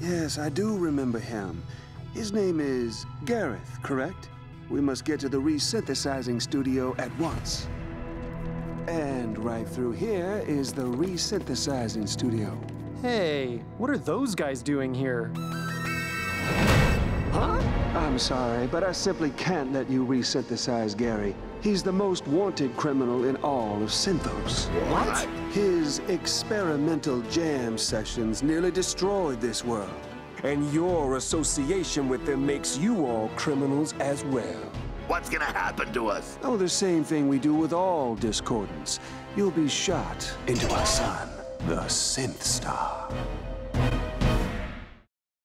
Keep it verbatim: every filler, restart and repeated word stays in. Yes, I do remember him. His name is Gareth, correct? We must get to the resynthesizing studio at once. And right through here is the resynthesizing studio. Hey, what are those guys doing here? Huh? I'm sorry, but I simply can't let you resynthesize Gary. He's the most wanted criminal in all of Synthos. What? His experimental jam sessions nearly destroyed this world. And your association with them makes you all criminals as well. What's gonna happen to us? Oh, the same thing we do with all Discordants. You'll be shot into our sun, the Synth Star.